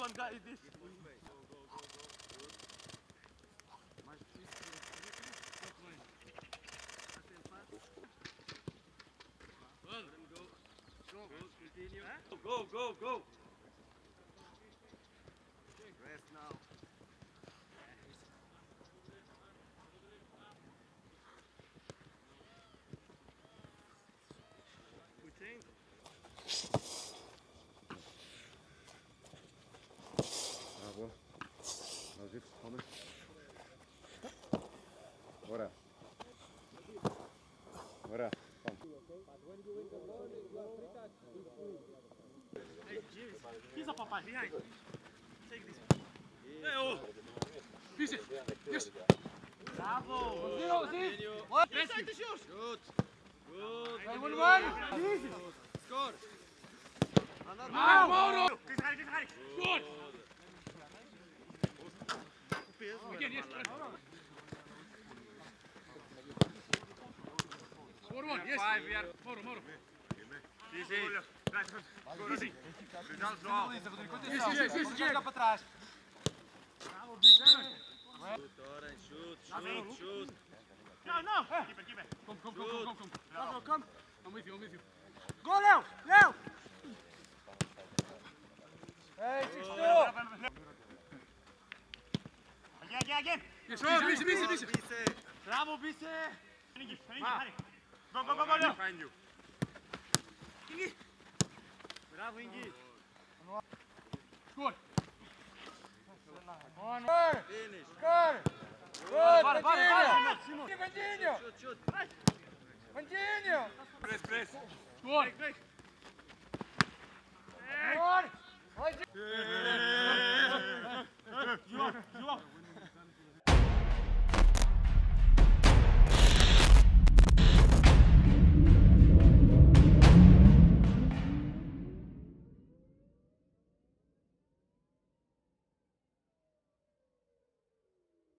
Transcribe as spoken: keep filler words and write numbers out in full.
one guy is this. Go, go, go, go. Mai știți ce noi. Asta e pas. Bun, go. Go, continue. Go, go, go. Rest now. Puțin. Bravo. Nazif, hadi. Ora. Ora. Hey, James. He's a papa behind. Take this. Hey, oh. This is. Yes. Bravo. Zero, zero. What? Yes, I shoot. Good. Good. I won one. Easy. Score. Another. Wow. Good. Good. Again, yes. Four one, yes. Five, we are four, more. Yes, yes, yes, yes. Bravo, big man. Shoot, shoot, shoot. No, no. Keep it, keep it. Come, come, come, come, come. Come, come. I'm with you, I'm with you. Go, Leo, Leo. Hey, six two. Again, again, yes, again. Bise, bise, bise. Bravo, bise. Go, go, go, go, Leo. Find you. Ingi. Bravo, Ingi. Score. One. Score. Finish. Score. Good. Continue. Continue. Shoot, shoot. Continue. Press, press. Score. Score. Score. You are, you are.